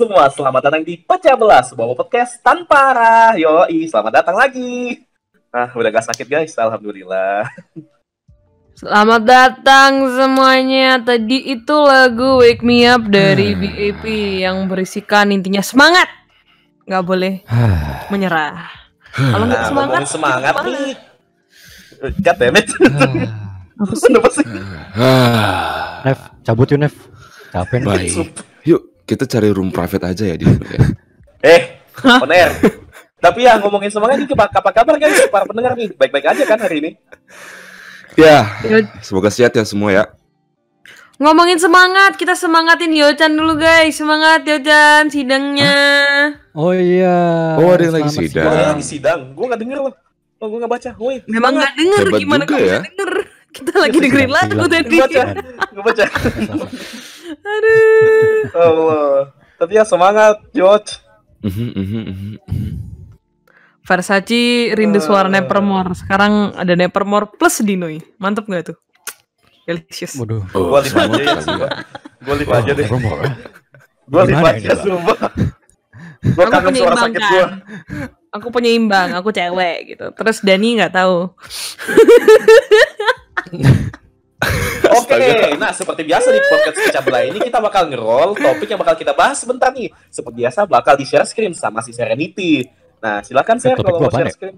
semua, selamat datang di Petjah Belah, sebuah podcast tanpa arah. Yoi, selamat datang lagi. Nah, udah gak sakit guys, alhamdulillah. Selamat datang semuanya. Tadi itu lagu Wake Me Up dari BAP yang berisikan intinya semangat. Gak boleh menyerah. Kalau gak semangat, nih. God damn it. Apa sih? Nef, cabut yuk Nef. Capek baik. Yuk, kita cari room private aja ya di sini. On air. Tapi ya ngomongin semangat ini, apa kabar kan para pendengar nih? Baik-baik aja kan hari ini? Ya, semoga sehat ya semua ya. Ngomongin semangat, kita semangatin Yochan dulu guys. Semangat Yochan, sidangnya. Oh iya. Oh, ada yang lagi sidang. Ada yang lagi sidang. Gua enggak denger loh. Oh, gua enggak baca. Woi, memang enggak denger. Gimana kamu enggak denger? Kita lagi dengerin lagu tadi. Enggak baca. Aduh. Allah. Tapi ya semangat, George. Versace rindu suara Nevermore. Sekarang ada Nevermore plus Dinui. Mantep gak tuh? Delicious. Waduh. Gua live aja ya, sumpah. Gua live aja deh. Gua live aja, sumpah. Gua kangen suara sakit gua. Aku penyeimbang, aku cewek gitu. Terus Dany gak tahu. Oke, nah seperti biasa di podcast Petjah Belah ini kita bakal ngerol topik yang bakal kita bahas sebentar nih. Seperti biasa bakal di share screen sama si Serenity. Nah silakan share kalau mau share screen.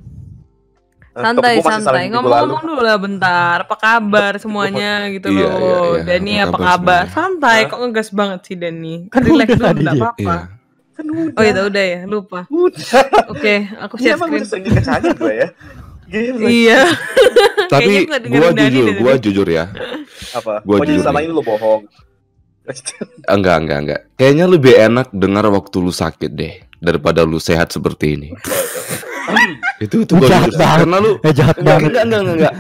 Santai-santai, ngomong-ngomong dulu lah bentar. Apa kabar semuanya gitu loh? Dany apa kabar? Santai, kok ngegas banget sih Dany? Kan relax dulu, nggak apa-apa. Oh iya udah ya, lupa. Oke, aku share screen. Iya. Tapi gua jujur ya. Apa? Gua jujur sama ini lu bohong. Enggak. Kayaknya lebih enak dengar waktu lu sakit deh daripada lu sehat seperti ini. Itu gua jujur. Karena lu jahat banget. Enggak.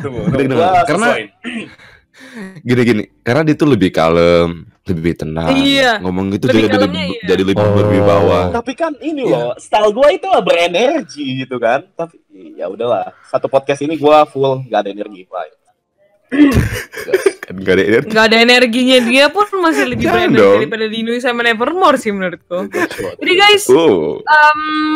Karena gini-gini, karena dia tuh lebih kalem, lebih tenang. Iya. Ngomong gitu jadi lebih berwibawa. Tapi kan ini loh, style gue itu lah berenergi gitu kan. Tapi ya udahlah, satu podcast ini gue full gak ada energi. Gak ada energinya dia pun masih lebih berenergi daripada Dinui sama Nevermore sih menurutku. Jadi guys,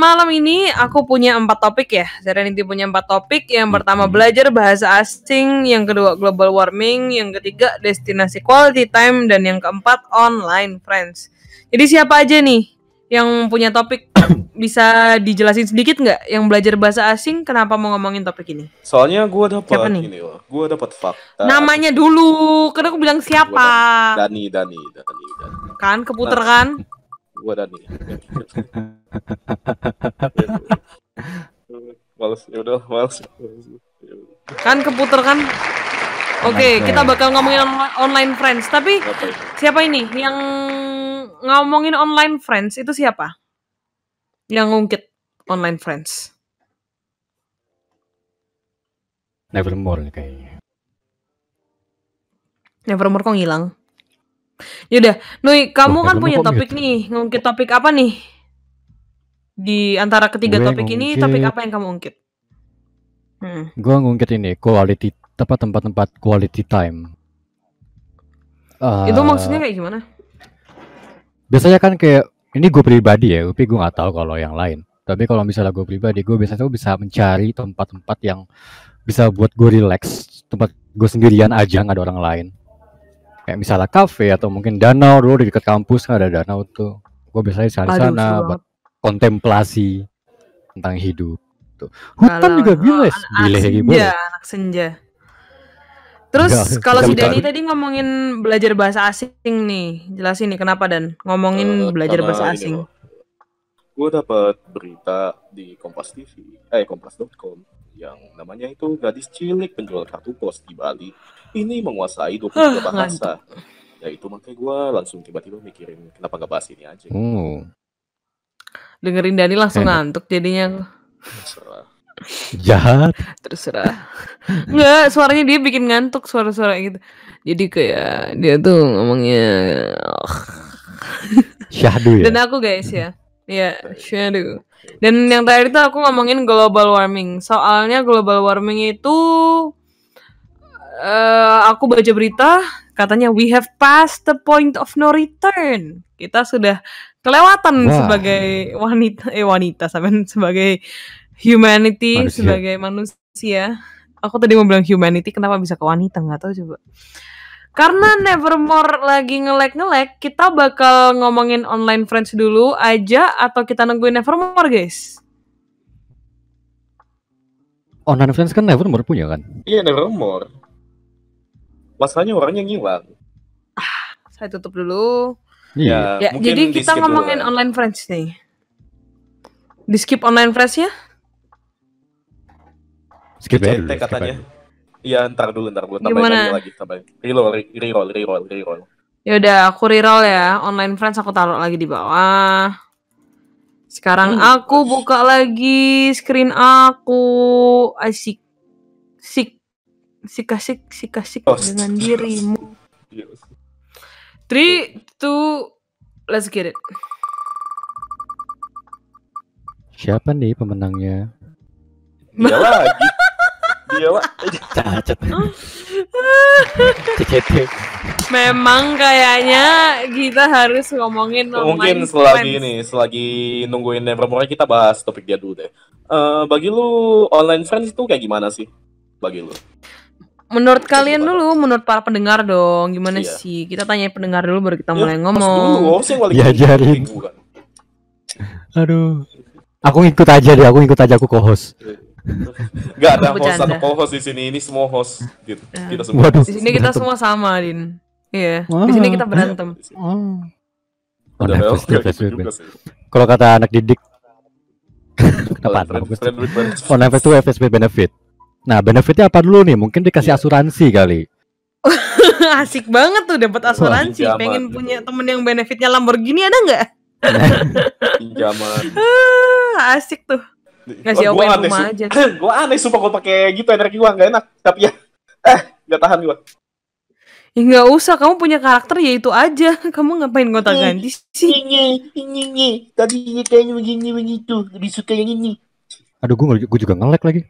malam ini aku punya 4 topik ya. Serenity punya 4 topik. Yang pertama belajar bahasa asing, yang kedua global warming, yang ketiga destinasi quality time, dan yang keempat online friends. Jadi siapa aja nih yang punya topik? Bisa dijelasin sedikit nggak yang belajar bahasa asing kenapa mau ngomongin topik ini? Soalnya gue dapat ini loh, gue dapat fakta. Namanya dulu, karena aku bilang siapa? Dany. Kan keputer kan? Gue Dany. Males, yaudah males. Kan keputer kan? Oke, kita bakal ngomongin online friends. Tapi siapa ini yang ngomongin online friends itu siapa? Yang ngungkit online friends Nevermore kayaknya. Nevermore kok ngilang? Yaudah Nui, kamu kan punya topik nih. Ngungkit topik apa nih? Di antara ketiga topik ini, topik apa yang kamu ungkit? Gue ngungkit ini quality, tempat-tempat quality time. Itu maksudnya kayak gimana? Biasanya kan kayak ini gue pribadi ya, tapi gue nggak tahu kalau yang lain. Tapi kalau misalnya gue pribadi, gue biasanya tuh bisa mencari tempat-tempat yang bisa buat gue relax, tempat gue sendirian aja nggak ada orang lain. Kayak misalnya kafe atau mungkin danau dulu di dekat kampus kan ada danau tuh. Gue biasanya di sana buat kontemplasi tentang hidup. Tuh. Hutan kalau juga boleh. Anak senja. Terus kalau si Dany tadi ngomongin belajar bahasa asing nih, jelasin nih kenapa Dan ngomongin belajar bahasa asing. Gue dapat berita di Kompas TV, Kompas.com yang namanya itu gadis cilik penjual kartu pos di Bali ini menguasai 23 bahasa. Ya itu makanya gue langsung tiba-tiba mikirin kenapa gak bahas ini aja. Dengerin Dany langsung ngantuk jadinya. Jahat terserah. Enggak, suaranya dia bikin ngantuk suara-suara gitu. Jadi kayak dia tuh ngomongnya syahdu ya. Dan aku guys ya syahdu. Dan yang terakhir itu aku ngomongin global warming. Soalnya global warming itu aku baca berita katanya we have passed the point of no return. Kita sudah kelewatan sebagai wanita, sebagai humanity, manusia. Sebagai manusia. Aku tadi mau bilang humanity, kenapa bisa ke wanita, nggak tahu coba. Karena Nevermore lagi nge-lag, kita bakal ngomongin online friends dulu aja atau kita nungguin Nevermore, guys? Online friends kan Nevermore punya kan? Iya, Nevermore. Masalahnya orangnya ngilang. Ah, saya tutup dulu. Iya. Ya, jadi kita ngomongin dulu online friends nih. Di skip online friends ya? Skip aja dulu, katanya. Iya, ntar dulu tambahin lagi, reroll. Ya udah, aku reroll ya. Online friends aku taruh lagi di bawah. Sekarang aku buka lagi screen aku. Asik dengan dirimu. 3, 2, let's get it. Siapa nih pemenangnya? Dia lagi. Cacat. Memang kayaknya kita harus ngomongin mungkin selagi nungguin Nevermore kita bahas topik dia dulu deh. Bagi lu online friends itu kayak gimana sih? Bagi lu? Menurut kalian dulu, menurut para pendengar dong, gimana sih? Kita tanya pendengar dulu baru kita mulai ngomong. Diajarin. Aduh, aku ikut aja aku co-host. Gak ada host atau co-host di sini, ini semua host gitu. Kita semua. Di sini kita semua sama, Din. Iya. Di sini kita berantem. Kalau kata anak didik, online friends itu FSB benefit. Nah, benefitnya apa dulu nih? Mungkin dikasih asuransi kali. Asik banget tuh dapat asuransi. Pengen punya temen yang benefitnya Lamborghini, ada nggak? Pinjaman. Asik tuh. Ngasih open rumah aja. Gue aneh sumpah kalau pakai gitu energi gue nggak enak. Tapi ya, nggak tahan gue. Ya nggak usah, kamu punya karakter ya itu aja. Kamu ngapain gonta-ganti sih? Ini tadi kayaknya begini begitu. Lebih suka yang ini. Aduh, gue juga nge-lag lagi.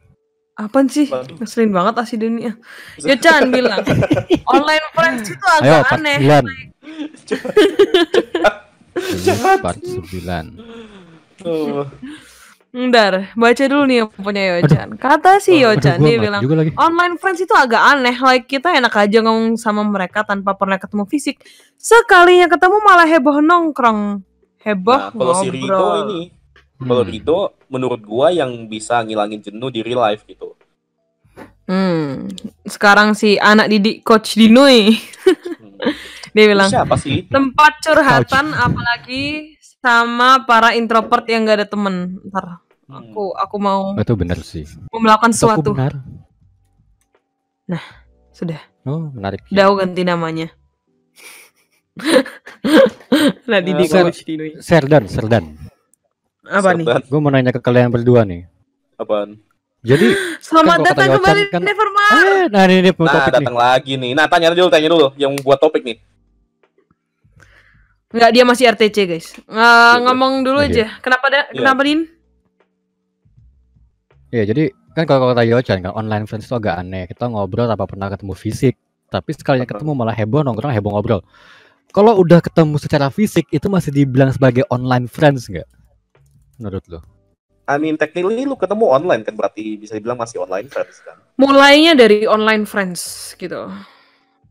Apaan sih? Ngeselin banget asli dunia. Yochan bilang online friends itu agak aneh. Part 9. Bentar, baca dulu nih yang punya Yochan. Kata si Yochan, dia bilang online friends itu agak aneh. Like kita enak aja ngomong sama mereka tanpa pernah ketemu fisik. Sekalinya ketemu malah heboh nongkrong. Heboh ngobrol. Kalau si Rito ini, kalau Rito menurut gua yang bisa ngilangin jenuh di real life gitu. Sekarang si anak didik coach Dinui. Dia bilang tempat curhatan apalagi sama para introvert yang gak ada temen. Ntar aku mau itu benar sih. Mau melakukan sesuatu. Nah, sudah. Oh, menarik. Udah ganti namanya. Nah, didik Serdan. Apa nih? Gue mau nanya ke kalian berdua nih. Apaan? Jadi selamat datang kembali kan, Nevermore. Nah, ini topik datang nih lagi nih. Nah, tanya dulu yang buat topik nih. Enggak, dia masih RTC, guys. Ngomong dulu aja. Kenapa Din? Ya, jadi kan kalau kata Yochan kan online friends itu agak aneh. Kita ngobrol tanpa pernah ketemu fisik, tapi sekalinya ketemu malah heboh nongkrong, heboh ngobrol. Kalau udah ketemu secara fisik itu masih dibilang sebagai online friends enggak? Menurut lo? I mean technically lu ketemu online kan, berarti bisa dibilang masih online friends kan. Mulainya dari online friends gitu.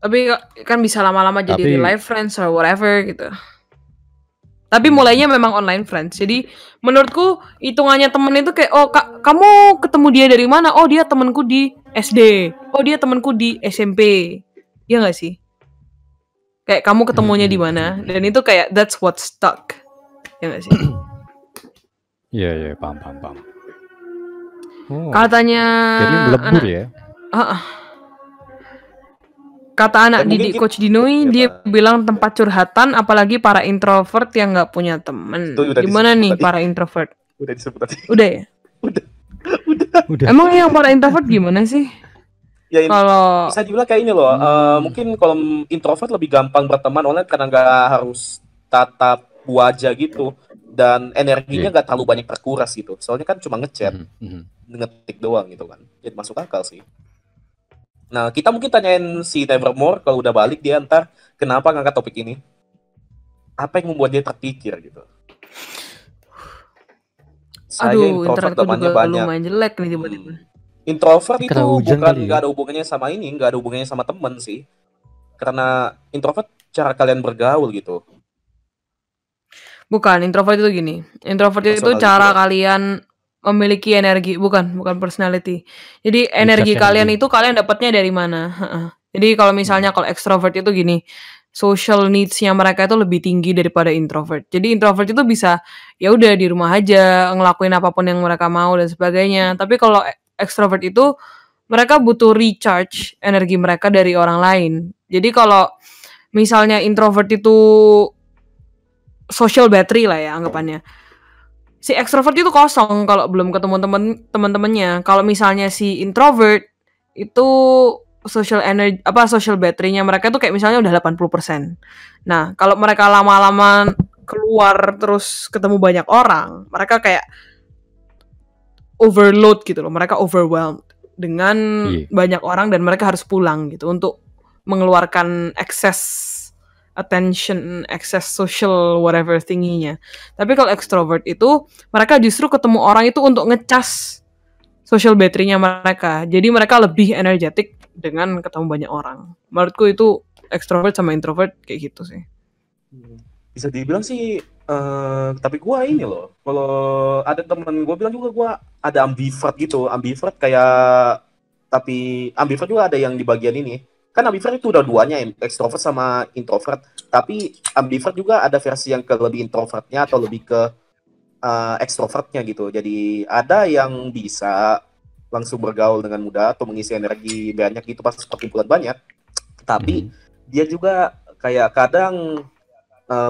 Tapi kan bisa lama-lama jadi live friends or whatever gitu. Tapi mulainya memang online friends. Jadi menurutku hitungannya temen itu kayak kamu ketemu dia dari mana? Oh, dia temanku di SD. Oh, dia temanku di SMP. Ya enggak sih? Kayak kamu ketemunya di mana? Dan itu kayak that's what stuck. Ya enggak sih? Iya, paham. Katanya jadi melebur ya. Kata anak didik coach Dinui, dia bilang tempat curhatan apalagi para introvert yang nggak punya temen. Gimana nih para introvert? Udah disebut tadi. Udah ya? Udah. Emang yang para introvert gimana sih? Ya, kalau bisa dibilang kayak ini loh, mungkin kalau introvert lebih gampang berteman online karena nggak harus tatap wajah gitu. Dan energinya gak terlalu banyak terkuras gitu. Soalnya kan cuma ngechat, ngetik doang gitu kan. Jadi masuk akal sih. Nah, kita mungkin tanyain si Nevermore kalau udah balik dia ntar kenapa ngangkat topik ini. Apa yang membuat dia terpikir gitu. Saya introvert temannya banyak. Lumayan jelek nih tiba-tiba. Introvert itu bukan nggak ada hubungannya sama ini, nggak ada hubungannya sama temen sih. Karena introvert cara kalian bergaul gitu. Bukan, introvert itu gini. Introvert itu cara kalian memiliki energi, bukan personality. Jadi energi kalian itu kalian dapatnya dari mana? Jadi kalau misalnya kalau extrovert itu gini, social needs-nya mereka itu lebih tinggi daripada introvert. Jadi introvert itu bisa ya udah di rumah aja ngelakuin apapun yang mereka mau dan sebagainya. Tapi kalau extrovert itu mereka butuh recharge energi mereka dari orang lain. Jadi kalau misalnya introvert itu social battery lah ya anggapannya. Si extrovert itu kosong kalau belum ketemu teman-temannya. Kalau misalnya si introvert itu social energy social battery-nya mereka tuh kayak misalnya udah 80%. Nah, kalau mereka lama-lama keluar terus ketemu banyak orang, mereka kayak overload gitu loh. Mereka overwhelmed dengan banyak orang dan mereka harus pulang gitu untuk mengeluarkan excess attention, excess social whatever thingy-nya. Tapi kalau extrovert itu mereka justru ketemu orang itu untuk ngecas social battery-nya mereka. Jadi mereka lebih energetik dengan ketemu banyak orang. Menurutku itu extrovert sama introvert kayak gitu sih. Bisa dibilang sih, tapi gue ini loh, kalau ada temen gue bilang juga gue ada ambivert gitu. Ambivert kayak, tapi ambivert juga ada yang di bagian ini. Kan ambivert itu udah duanya, extrovert sama introvert. Tapi ambivert juga ada versi yang ke lebih introvertnya atau lebih ke extrovertnya gitu. Jadi ada yang bisa langsung bergaul dengan mudah atau mengisi energi banyak gitu pas perkumpulan banyak, tapi dia juga kayak kadang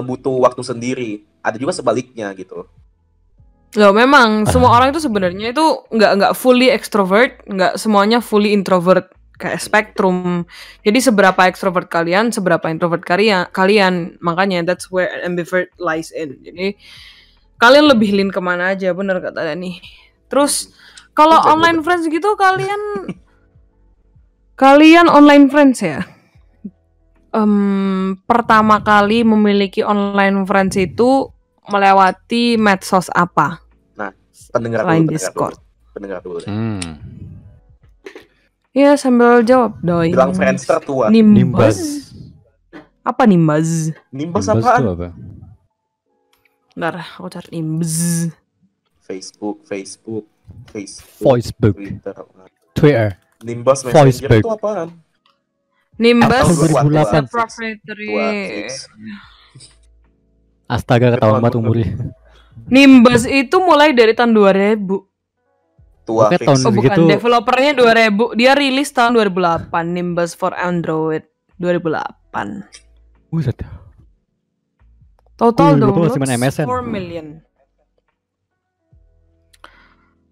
butuh waktu sendiri. Ada juga sebaliknya gitu. Loh, memang semua orang itu sebenarnya itu nggak fully extrovert, nggak semuanya fully introvert, kayak spektrum. Jadi seberapa extrovert kalian, seberapa introvert kalian, makanya that's where ambivert lies in. Jadi kalian lebih lean kemana aja, bener kata Dany. Terus kalau online friends gitu kalian online friends ya. Pertama kali memiliki online friends itu melewati medsos apa? Nah, pendengar dulu. Ya sambil jawab doi. Bilang Friendster tua. Nimbuzz. Apa Nimbuzz? Nimbuzz apa? Bentar, aku cari Nimbuzz. Facebook, Twitter, Nimbuzz Messenger itu apaan? Nimbuzz 2008 proprietary. Astaga, ketahuan banget umurnya. Nimbuzz itu mulai dari tahun 2000. Tua kayak tahun begitu. Developernya 2000, dia rilis tahun 2008. Nimbuzz for Android 2008. Buset. Total downloads 4 million.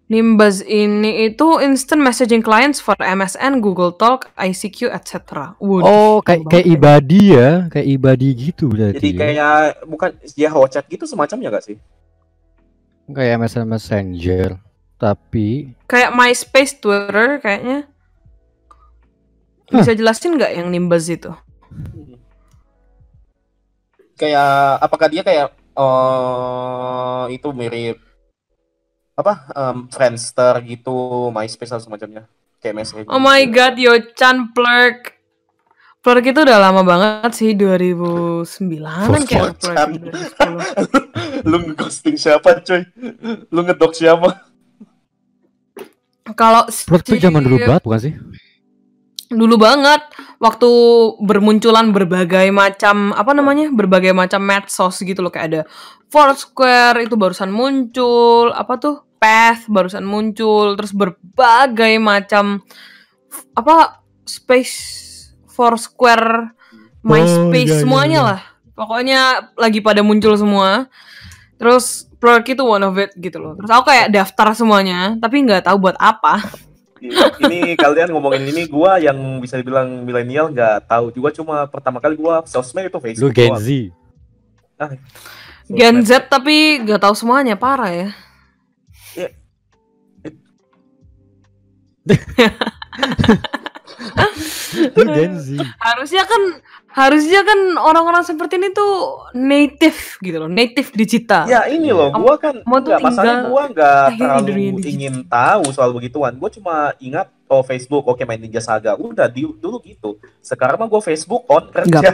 Nimbuzz ini itu instant messaging clients for MSN, Google Talk, ICQ, etc. Oh, kayak ibadi ya, kayak ibadi gitu berarti. Jadi kayak bukan ya howchat gitu semacamnya gak sih? Kayak MSN Messenger, tapi kayak Myspace, Twitter kayaknya. Bisa jelasin nggak yang Nimbuzz itu? Kayak apakah dia kayak itu mirip apa Friendster gitu, MySpace atau semacamnya, kayak MSN. Oh gitu. My god, Yochan Plurk. Plurk itu udah lama banget sih, 2009-an kayak Plurk. Lu ngeghosting siapa, coy? Lu ngedok siapa? Kalau Plurk itu zaman dulu banget bukan sih? Dulu banget waktu bermunculan berbagai macam medsos gitu loh, kayak ada Foursquare itu barusan muncul, apa tuh Path barusan muncul, terus berbagai macam Space, Foursquare, MySpace, semuanya lah. Pokoknya lagi pada muncul semua. Terus Plurk itu one of it gitu loh. Terus aku kayak daftar semuanya, tapi nggak tahu buat apa. Ini kalian ngomongin ini, gua yang bisa dibilang milenial nggak tahu juga, cuma pertama kali gua sosmed itu Facebook. Lu Gen Z. Gen Z tapi nggak tahu semuanya, parah ya. Itu Gen Z. Harusnya kan orang-orang seperti ini tuh native gitu loh, native digital. Ya ini loh, gua kan enggak, masalahnya gua enggak terlalu ingin tahu soal begituan. Gua cuma ingat oh Facebook, oke main Ninja Saga. Udah dulu gitu. Sekarang mah gua Facebook on kerja.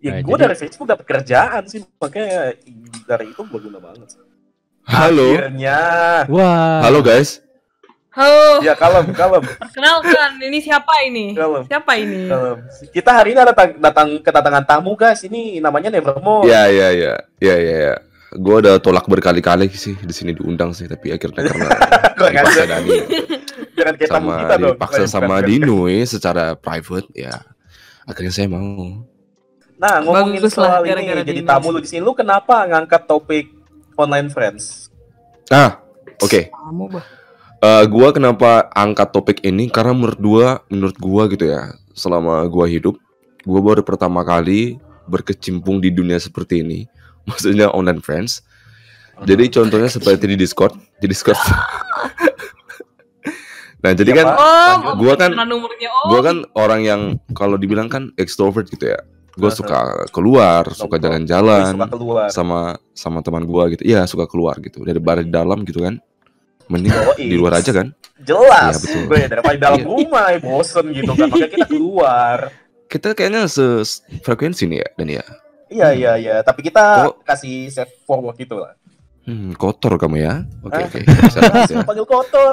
Ya, nah, gue jadi dari Facebook dapat kerjaan sih, makanya dari itu gue guna banget. Halo. Akhirnya. Wah. Halo guys. Halo. Ya kalem. Perkenalkan, ini siapa ini? Kalem. Siapa ini? Kalem. Kita hari ini ada datang kedatangan tamu guys. Ini namanya Nevermore. Ya. Gue udah tolak berkali-kali sih di sini diundang sih, tapi akhirnya karena dipaksa Dany. Sama dipaksa sama Dinui secara private ya. Akhirnya saya mau. Nah, ngomongin soal ini, jadi tamu lu di sini, lu kenapa ngangkat topik online friends? Ah, oke. Gua kenapa angkat topik ini karena menurut gua gitu ya, selama gua hidup, gua baru pertama kali berkecimpung di dunia seperti ini, maksudnya online friends. Jadi contohnya seperti di Discord, Nah, jadi kan, gua kan orang yang kalau dibilang kan extrovert gitu ya. Gue suka keluar, suka jalan-jalan sama teman gue gitu. Iya, suka keluar gitu. Daripada di dalam gitu kan. Mending di luar aja kan. Jelas. Ya, betul. Daripada di dalam rumah bosen gitu kan. Makanya kita keluar. Kita kayaknya sefrekuensi nih ya, Dany ya. Iya. Tapi kita kasih set forward gitu lah. Kotor kamu ya. Oke. Saya panggil kotor.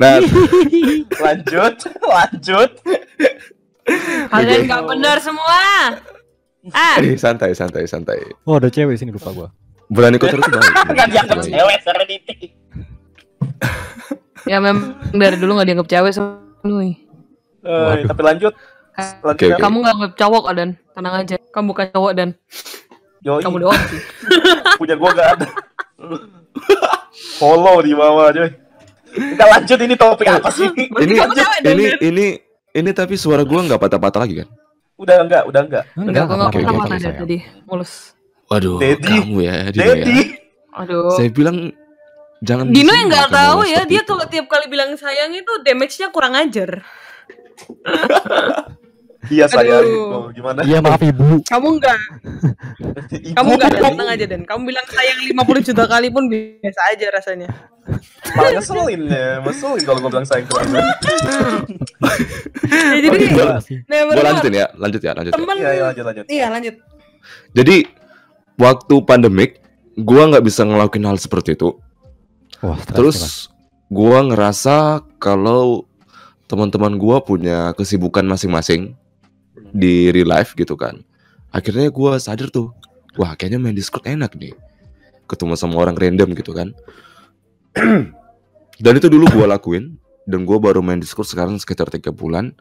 Nah, lanjut. Kalian nggak benar semua. Santai. Oh, ada cewek sini, lupa gua. Berani kotor itu banget. Nggak dianggap cewek, Serenity. Ya memang dari dulu nggak dianggap cewek Serenity. Tapi lanjut. Kamu nggak anggap cowok, Adan. Tenang aja. Kamu bukan cowok, Dan. Yoi. Kamu doang sih. Punya gua nggak ada. Follow di bawah, coy. Kita lanjut, ini topik apa sih? Ini tapi suara gua nggak patah-patah lagi kan? Udah enggak. Enggak patah tadi. Mulus. Waduh, kamu ya, Dany. Aduh. Saya bilang jangan. Dany yang nggak tahu ya, dia kalau tiap kali bilang sayang itu damage-nya kurang ajar. Iya sayang, gimana? Iya maaf ibu. Kamu enggak datang aja Dan. Kamu bilang sayang 50 juta kali pun biasa aja rasanya. Malah ngeselin kalau gue bilang sayang. Ya, jadi gue lanjutin ya. Iya lanjut. Jadi waktu pandemik, gue nggak bisa ngelakuin hal seperti itu. Wah, terus gue ngerasa kalau teman-teman gue punya kesibukan masing-masing di real life gitu kan. Akhirnya gue sadar tuh, wah kayaknya main Discord enak nih, ketemu sama orang random gitu kan. Dan itu dulu gue lakuin. Dan gue baru main Discord sekarang sekitar 3 bulan.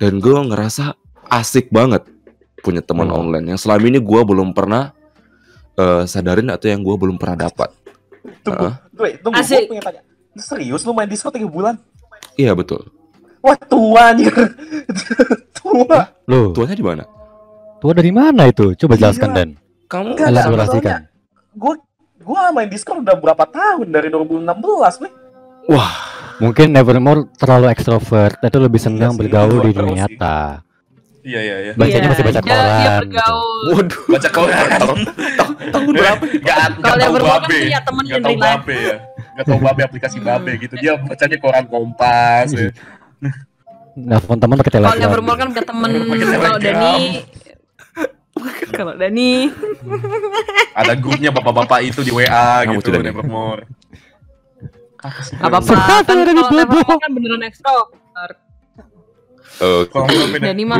Dan gue ngerasa asik banget punya teman online yang selama ini gue belum pernah sadarin atau yang gue belum pernah dapat. Tunggu, gue pengen tanya, serius lu main Discord 3 bulan? Iya betul. Wah tua nih. Tua. Loh, tuanya di mana? Tua dari mana itu? Coba jelaskan Dan. Kamu elaborasikan. Gua main Discord udah berapa tahun, dari 2016 nih. Wah, mungkin Nevermore terlalu ekstrovert. Itu lebih senang bergaul di dunia nyata. Iya. Bacanya masih baca koran. Iya, bergaul. Waduh, baca koran. Tahun berapa? Kalau Nevermore kan punya teman yang lain. Gak tau BAP, aplikasi BAP gitu. Dia bacanya koran Kompas ya. Nah, teman pakai telepon. Kalau Nevermore kan pakai teman. Kalau Dany ada grupnya bapak-bapak itu di WA gitu. Nevermore apa-apa kan, kalau Nevermore kan beneran extrovert. Dany mah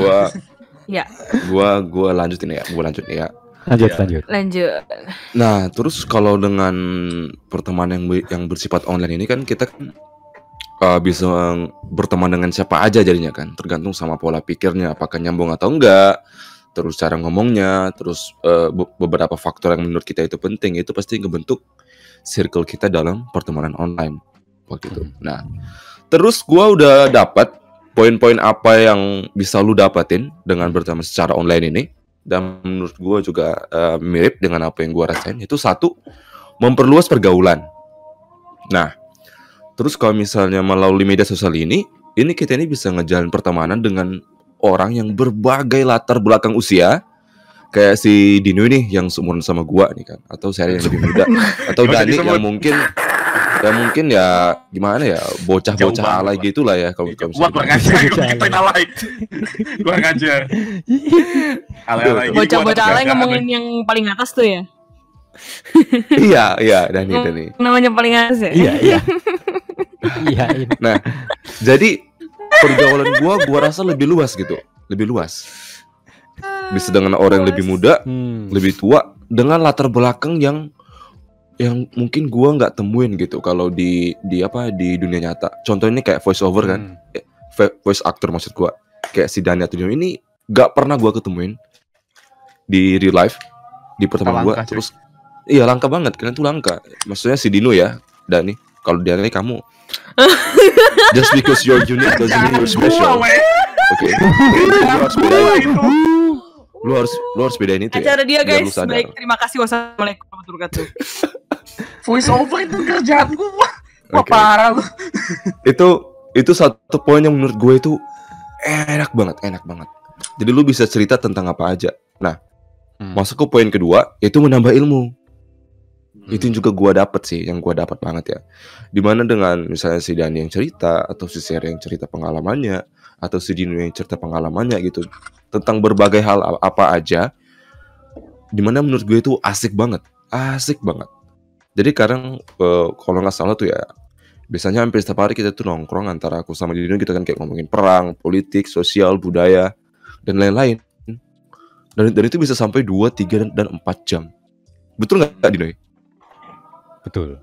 ya. Gua lanjutin ya. Lanjut. Nah, terus kalau dengan pertemanan yang bersifat online ini kan kita kan bisa berteman dengan siapa aja jadinya kan, tergantung sama pola pikirnya, apakah nyambung atau enggak, terus cara ngomongnya, terus beberapa faktor yang menurut kita itu penting, itu pasti ngebentuk circle kita dalam pertemanan online waktu itu. Nah, terus gua udah dapat poin-poin apa yang bisa lu dapatin dengan berteman secara online ini. Dan menurut gue juga mirip dengan apa yang gue rasain. Itu satu, memperluas pergaulan. Nah, terus kalau misalnya melalui media sosial ini kita ini bisa ngejalan pertemanan dengan orang yang berbagai latar belakang usia. Kayak si Dinui nih yang seumuran sama gua nih kan, atau Seri yang lebih muda, atau Dany yang mungkin ya gimana ya, bocah-bocah alay gitu lah ya. Kalau gua kurang aja, kita alay, kurang aja. Bocah-bocah alay ngomongin yang paling atas tuh ya. Iya Dany. Namanya paling atas ya. Iya. Nah, jadi pergaulan gua rasa lebih luas gitu, lebih luas. Bisa dengan orang yang lebih muda, lebih tua, dengan latar belakang yang mungkin gua nggak temuin gitu kalau di dunia nyata. Contohnya kayak voice over kan, voice actor maksud gua. Kayak si Dany atau ini nggak pernah gua ketemuin di real life, di pertemanan gua. Terus iya langka banget, kalian tuh langka. Maksudnya si Dino ya, Dany. Kalau Dany kamu just because you're unique doesn't mean you're special. Oke. Lu harus bedain itu. Acara ya, dia guys. Baik, terima kasih. Wassalamualaikum warahmatullahi wabarakatuh. Voice over itu kerjaan gue. Wah, parah lu. Itu satu poin yang menurut gue itu enak banget. Jadi lu bisa cerita tentang apa aja. Nah, masuk ke poin kedua, yaitu menambah ilmu. Itu juga gue dapet sih, yang gue dapet banget ya. Dimana dengan misalnya si Dany yang cerita, atau si Seri yang cerita pengalamannya, atau si Dino yang cerita pengalamannya gitu, tentang berbagai hal apa aja, dimana menurut gue itu asik banget. Jadi kadang kalau nggak salah tuh ya, biasanya hampir setiap hari kita tuh nongkrong antara aku sama Dino gitu kan, kayak ngomongin perang, politik, sosial, budaya, dan lain-lain. Dan itu bisa sampai 2, 3, dan 4 jam. Betul nggak Dino? Betul.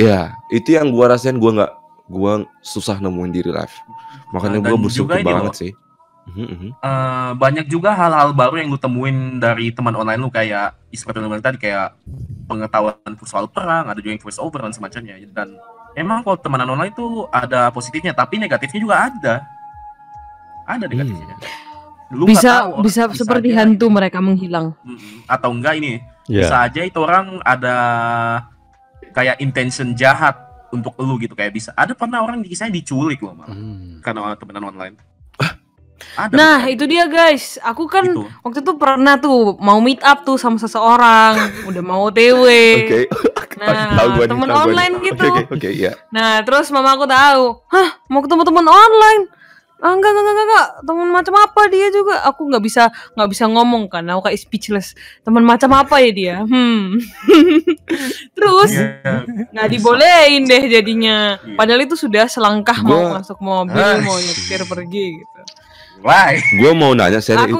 Ya, itu yang gue rasain, gue susah nemuin diri live. Makanya gue bersyukur banget sih. Banyak juga hal-hal baru yang lu temuin dari teman online lu, kayak seperti yang tadi, kayak pengetahuan soal perang, ada juga yang voice over dan semacamnya. Dan emang kalau temanan online itu ada positifnya, tapi negatifnya juga ada. Ada negatifnya. Lu bisa seperti aja, hantu mereka menghilang. Atau enggak ini, bisa aja itu orang ada kayak intention jahat untuk lu gitu, kayak bisa ada pernah orang kisahnya diculik loh malah karena temenan online. Ada, nah bukan? Itu dia guys, aku kan gitu. Waktu itu pernah tuh mau meet up tuh sama seseorang udah mau OTW. Nah temen online gitu. Nah terus mama aku tahu, hah mau ketemu temen online? Ah, enggak, teman macam apa dia juga? Aku nggak bisa ngomong kan, aku kayak speechless. Teman macam apa ya dia? Terus nggak dibolehin deh jadinya. Padahal itu sudah selangkah mau masuk mobil, mau nyetir pergi gitu. Why? Gue mau nanya Seri,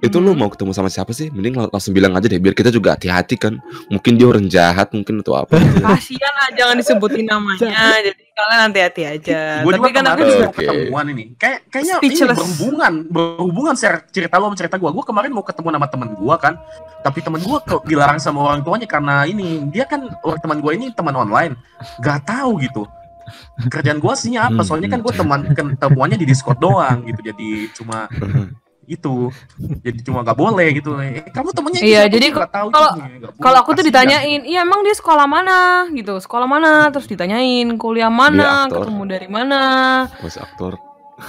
itu lu mau ketemu sama siapa sih? Mending langsung bilang aja deh biar kita juga hati-hati kan. Mungkin dia orang jahat mungkin atau apa. Kasihan lah, jangan disebutin namanya. Jadi kalian nanti hati aja. Gua tapi kan aku juga ketemuan ini. Kayaknya ini berhubungan cerita lo sama cerita gua. Gua kemarin mau ketemu sama teman gua kan. Tapi teman gua dilarang sama orang tuanya karena ini. Dia kan teman gua ini teman online. Gak tahu gitu. Kerjaan gua sihnya apa? Soalnya kan gua ketemuannya di Discord doang gitu. Jadi cuma itu gak boleh gitu. Kamu temennya iya jadi kalau aku tuh ditanyain, iya emang dia sekolah mana gitu, sekolah mana, terus ditanyain kuliah mana, ketemu dari mana,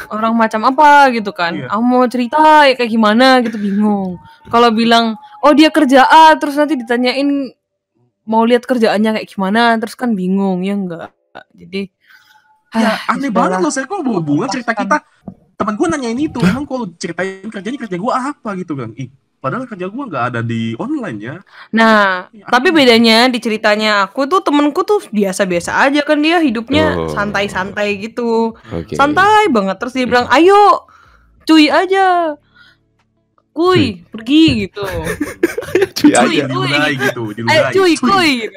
orang macam apa gitu kan. Aku mau cerita ya kayak gimana gitu, bingung. Kalau bilang oh dia kerja A, terus nanti ditanyain mau lihat kerjaannya kayak gimana, terus kan bingung ya enggak. Jadi ya aneh banget loh, saya kok berhubungan cerita kita. Temen gue nanyain itu, emang kalau ceritain kerjanya kerja gue apa gitu kan? Ih, padahal kerja gue nggak ada di online ya. Nah, tapi bedanya di ceritanya aku tuh temenku tuh biasa-biasa aja kan, dia hidupnya santai-santai gitu, santai banget. Terus dia bilang, ayo, cuy aja, kuy pergi gitu. Cuy.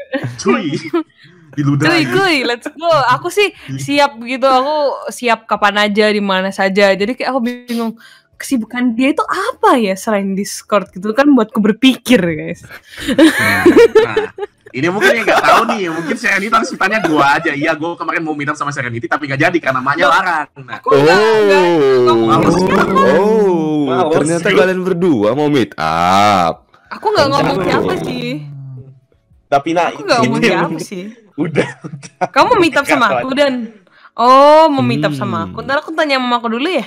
Cuy, let's go. Aku sih siap gitu, aku siap kapan aja, di mana saja. Jadi kayak aku bingung, kesibukan dia itu apa ya selain Discord gitu kan, buatku berpikir guys. Nah, ini mungkin yang gak tahu nih, mungkin Serenity langsung tanya gue aja. Iya, gue kemarin mau minum sama Serenity tapi gak jadi karena namanya larang. Nah, ternyata kalian berdua mau meet up. Aku gak ngomong siapa sih. Tapi nah, aku gak ngomongin apa sih. Udah. Kamu meetup sama aku dan oh, mau meetup sama aku. Ntar aku tanya sama aku dulu ya.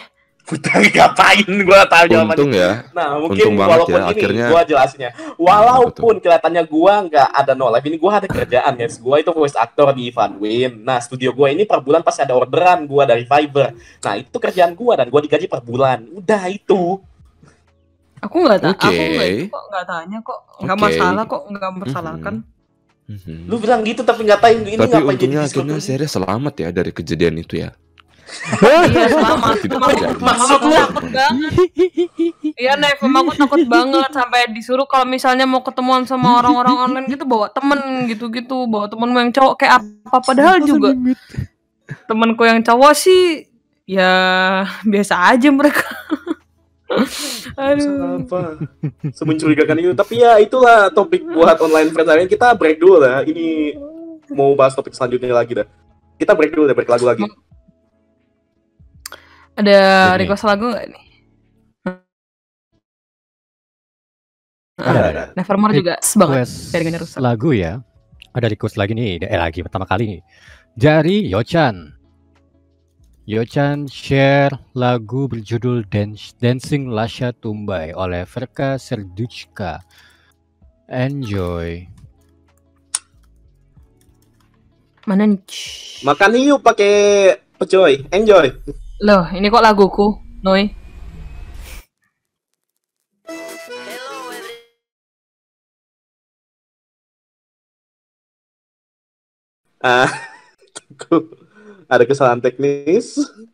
Putar ngapain gue tahu jawabannya. Untung ya. Nah, mungkin walaupun ya, ini gue jelasinnya. Walaupun kelihatannya gue nggak ada no live, ini gue ada kerjaan guys. Gue itu voice actor di Ivan Win. Nah, studio gue ini per bulan pasti ada orderan gue dari Fiverr. Nah, itu kerjaan gue dan gue digaji per bulan. Udah itu. Aku nggak tahu. Okay. Aku nggak tanya kok. Nggak masalah kok. Nggak mempersalahkan. Lu bilang gitu tapi nggak tahu ini ngapain. Tapi untungnya serius selamat ya dari kejadian itu ya. Iya, aku takut banget. Iya, Nev, aku takut banget sampai disuruh kalau misalnya mau ketemuan sama orang-orang online gitu bawa temen gitu-gitu, bawa temen yang cowok kayak apa, padahal juga temenku yang cowok sih ya biasa aja mereka. Apa? Semencurigakan itu. Tapi ya itulah topik buat online friends hari ini. Kita break dulu lah. Ini mau bahas topik selanjutnya lagi dah. Kita break dulu deh, break lagu lagi. Ada request lagu nggak nih? Ada. Nevermore juga sebanget. Jaringannya rusak. Lagu ya. Ada request lagi nih. Lagi pertama kali nih. Dari Yochan. Yochan share lagu berjudul Dancing Lasya Tumbay oleh Verka Serdychka. Enjoy. Mana nih? Makan yuk pakai pecoy. Enjoy. Loh, ini kok laguku, Noi? Ada kesalahan teknis.